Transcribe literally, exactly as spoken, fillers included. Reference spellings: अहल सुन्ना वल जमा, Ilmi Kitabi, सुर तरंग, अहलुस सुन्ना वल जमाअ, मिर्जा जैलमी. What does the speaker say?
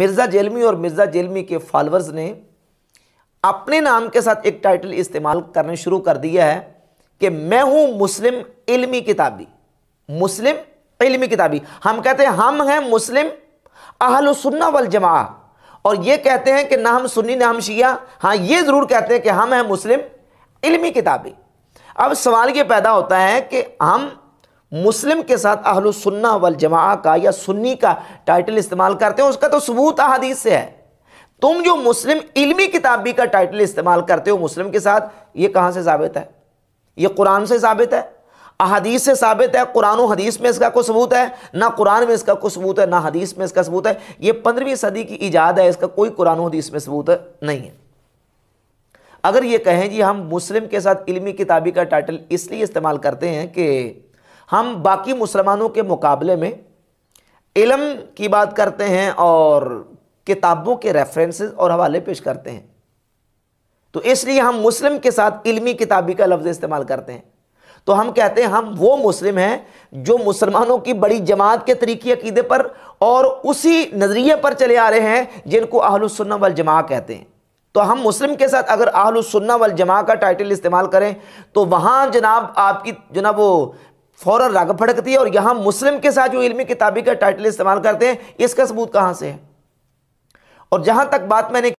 मिर्जा जैलमी और मिर्जा जैलमी के फॉलोअर्स ने अपने नाम के साथ एक टाइटल इस्तेमाल करने शुरू कर दिया है कि मैं हूं मुस्लिम इल्मी किताबी। मुस्लिम इल्मी किताबी हम कहते हैं, हम हैं मुस्लिम अहल सुन्ना वल जमा, और ये कहते हैं कि ना हम सुन्नी ना हम शिया। हाँ, ये ज़रूर कहते हैं कि हम हैं मुस्लिम इल्मी किताबी। अब सवाल ये पैदा होता है कि हम मुस्लिम के साथ अहल सुन्ना वल जमाअ का या सुन्नी का टाइटल इस्तेमाल करते हो, उसका तो सबूत अहादीस से है। तुम जो मुस्लिम इल्मी किताबी का टाइटल इस्तेमाल करते हो मुस्लिम के साथ, ये कहाँ से साबित है? ये कुरान से साबित है, अहादीस से साबित है। कुरान और हदीस में इसका कोई सबूत है? ना कुरान में इसका कोई सबूत है, ना हदीस में इसका सबूत है। ये पंद्रहवीं सदी की ईजाद है, इसका कोई कुरान और हदीस में सबूत नहीं है। अगर ये कहें जी हम मुस्लिम के साथ इल्मी किताबी का टाइटल इसलिए इस्तेमाल करते हैं कि हम बाकी मुसलमानों के मुकाबले में इल्म की बात करते हैं और किताबों के रेफरेंसेस और हवाले पेश करते हैं, तो इसलिए हम मुस्लिम के साथ इल्मी किताबी का लफ्ज़ इस्तेमाल करते हैं, तो हम कहते हैं हम वो मुस्लिम हैं जो मुसलमानों की बड़ी जमात के तरीके अकीदे पर और उसी नज़रिए पर चले आ रहे हैं जिनको अहलुस सुन्ना वल जमाअ कहते हैं। तो हम मुस्लिम के साथ अगर अहलुस सुन्ना वल जमाअ का टाइटल इस्तेमाल करें तो वहाँ जनाब आपकी जनाब वो फौरन राग फड़कती है, और यहाँ मुस्लिम के साथ जो इल्मी किताबी का टाइटल इस्तेमाल करते हैं इसका सबूत कहाँ से है? और जहाँ तक बात मैंने